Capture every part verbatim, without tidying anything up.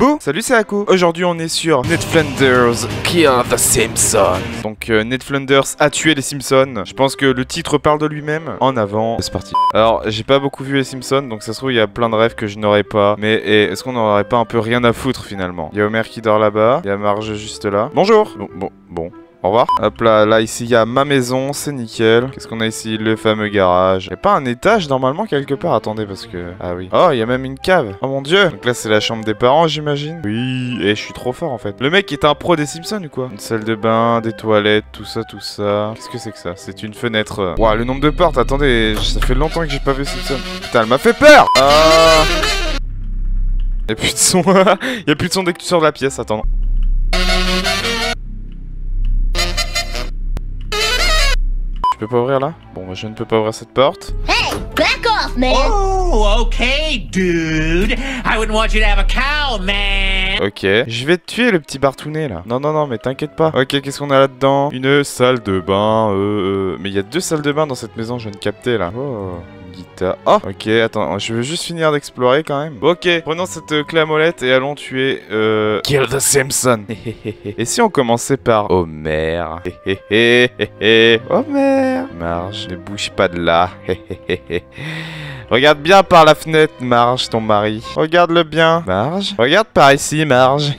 Bon, salut, c'est Akko. Aujourd'hui on est sur Ned Flanders Kill The Simpsons. Donc euh, Ned Flanders a tué les Simpsons. Je pense que le titre parle de lui-même. En avant, c'est parti. Alors j'ai pas beaucoup vu les Simpsons, donc ça se trouve il y a plein de rêves que je n'aurais pas. Mais est-ce qu'on n'aurait pas un peu rien à foutre finalement? Il y a Homer qui dort là-bas, il y a Marge juste là. Bonjour. Bon, bon, bon. Au revoir. Hop là, là ici il y a ma maison, c'est nickel. Qu'est-ce qu'on a ici? Le fameux garage. Y'a pas un étage normalement quelque part? Attendez parce que... Ah oui. Oh, il y a même une cave. Oh mon dieu. Donc là c'est la chambre des parents j'imagine. Oui, et je suis trop fort en fait. Le mec est un pro des Simpsons ou quoi? Une salle de bain, des toilettes, tout ça, tout ça. Qu'est-ce que c'est que ça? C'est une fenêtre. Waouh, le nombre de portes. Attendez, ça fait longtemps que j'ai pas vu Simpsons. Putain, elle m'a fait peur. Ah, y'a plus de son. Y'a plus de son dès que tu sors de la pièce, attends. Je peux pas ouvrir là? Bon, bah, je ne peux pas ouvrir cette porte. Hey, back off, man! Oh, okay, dude. I wouldn't want you to have a cow, man. Ok, je vais te tuer le petit Bartounet là. Non, non, non, mais t'inquiète pas. Ok, qu'est-ce qu'on a là-dedans? Une salle de bain. Euh, euh... Mais il y a deux salles de bain dans cette maison. Je viens de capter là. Oh. Guitare. Oh, ok, attends, je veux juste finir d'explorer quand même. Ok, prenons cette euh, clé à molette et allons tuer euh... Kill the Simpson. Et si on commençait par Homer? Homer. Marge, ne bouge pas de là. Regarde bien par la fenêtre, Marge, ton mari. Regarde-le bien, Marge. Regarde par ici, Marge.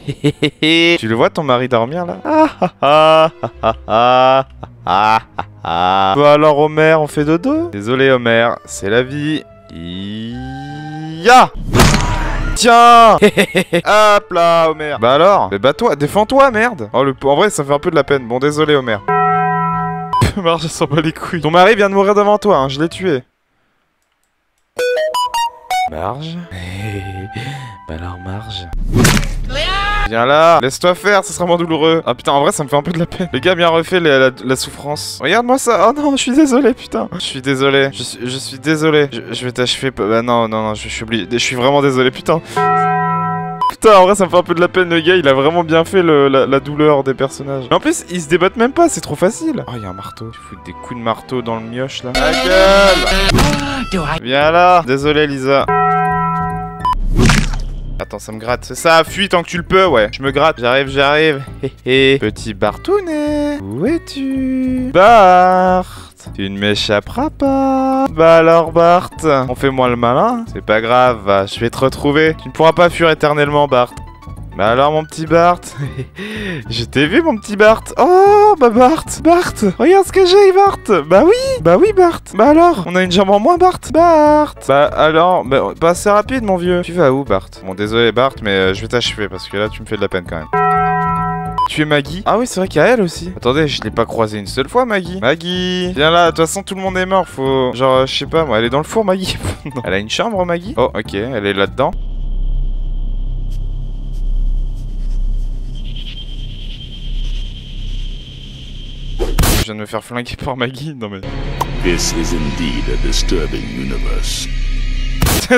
Tu le vois ton mari dormir là? Ah ah ah ah ah ah. Ah. Bah alors Homer, on fait dodo? Désolé Homer, c'est la vie. Ya. Tiens. Hop là Homer. Bah alors? Mais bah toi, défends-toi merde. Oh, le... En vrai ça fait un peu de la peine. Bon désolé Homer. Marge, je s'en bat les couilles. Ton mari vient de mourir devant toi, hein. Je l'ai tué. Marge. Bah alors Marge. Viens là, laisse-toi faire, ça sera moins douloureux. Ah putain, en vrai ça me fait un peu de la peine. Les gars, bien refait les, la, la souffrance. Regarde-moi ça. Oh non, je suis désolé putain. Je suis désolé, je, je suis désolé. Je, je vais t'achever. Bah non, non, non, je, je suis oublié. Je suis vraiment désolé putain. Putain, en vrai ça me fait un peu de la peine le gars. Il a vraiment bien fait le, la, la douleur des personnages. Mais en plus, ils se débattent même pas, c'est trop facile. Oh, il y a un marteau. Tu fous des coups de marteau dans le mioche là. La gueule. Viens là. Désolé Lisa. Attends, ça me gratte. C'est ça, fuis tant que tu le peux, ouais. Je me gratte. J'arrive, j'arrive. Petit Bartounet. Où es-tu? Bart. Tu ne m'échapperas pas. Bah alors, Bart. On fait moins le malin. C'est pas grave, je vais te retrouver. Tu ne pourras pas fuir éternellement, Bart. Bah alors, mon petit Bart. Je t'ai vu, mon petit Bart. Oh, bah Bart. Bart. Regarde ce que j'ai, Bart. Bah oui. Bah oui, Bart. Bah alors, on a une jambe en moins, Bart. Bart. Bah alors, bah, pas assez rapide, mon vieux. Tu vas où, Bart? Bon, désolé, Bart, mais euh, je vais t'achever parce que là, tu me fais de la peine quand même. Tu es Maggie? Ah oui, c'est vrai qu'il y a elle aussi. Attendez, je l'ai pas croisée une seule fois, Maggie. Maggie, viens là, de toute façon, tout le monde est mort. Faut. Genre, euh, je sais pas, moi, elle est dans le four, Maggie. Elle a une chambre, Maggie? Oh, ok, elle est là-dedans. Je viens de me faire flinguer par Maggie. Non mais. This is indeed a disturbing universe.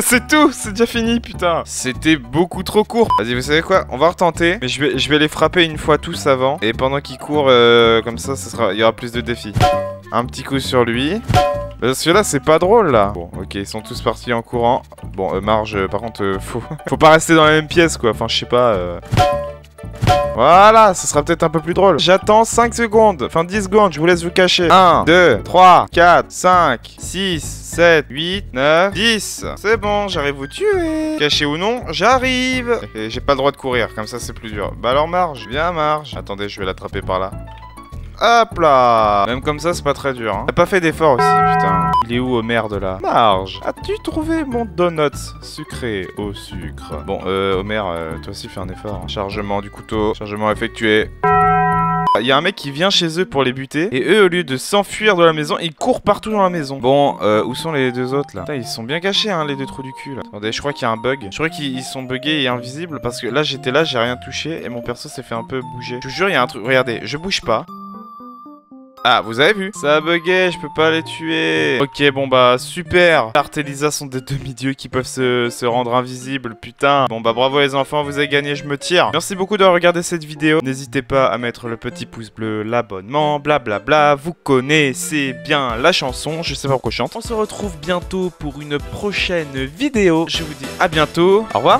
C'est tout, c'est déjà fini putain. C'était beaucoup trop court. Vas-y, vous savez quoi? On va retenter. Mais je vais, je vais les frapper une fois tous avant. Et pendant qu'ils courent, euh, comme ça, ça sera, il y aura plus de défis. Un petit coup sur lui. Parce que là, c'est pas drôle là. Bon, ok, ils sont tous partis en courant. Bon, euh, Marge, par contre, euh, faut, faut pas rester dans la même pièce quoi. Enfin, je sais pas. Euh... Voilà, ce sera peut-être un peu plus drôle. J'attends cinq secondes, enfin dix secondes, je vous laisse vous cacher. un, deux, trois, quatre, cinq, six, sept, huit, neuf, dix. C'est bon, j'arrive vous tuer. Caché ou non, j'arrive. Et j'ai pas le droit de courir, comme ça c'est plus dur. Bah alors Marge, viens Marge. Attendez, je vais l'attraper par là. Hop là. Même comme ça, c'est pas très dur. Hein. T'as pas fait d'effort aussi, putain. Il est où Homer de là? Marge, as-tu trouvé mon donut sucré au sucre? Bon, euh, Homer, euh, toi aussi fais un effort. Hein. Chargement du couteau, chargement effectué. Il y a un mec qui vient chez eux pour les buter. Et eux, au lieu de s'enfuir de la maison, ils courent partout dans la maison. Bon, euh, où sont les deux autres là? Putain, ils sont bien cachés, hein, les deux trous du cul là. Attendez, je crois qu'il y a un bug. Je crois qu'ils sont buggés et invisibles. Parce que là, j'étais là, j'ai rien touché. Et mon perso s'est fait un peu bouger. Je vous jure, il y a un truc. Regardez, je bouge pas. Ah, vous avez vu? Ça a bugué, je peux pas les tuer. Ok, bon bah, super. Bart et Lisa sont des demi-dieux qui peuvent se, se rendre invisibles, putain. Bon bah, bravo les enfants, vous avez gagné, je me tire. Merci beaucoup d'avoir regardé cette vidéo. N'hésitez pas à mettre le petit pouce bleu, l'abonnement, blablabla. Vous connaissez bien la chanson, je sais pas pourquoi je chante. On se retrouve bientôt pour une prochaine vidéo. Je vous dis à bientôt, au revoir.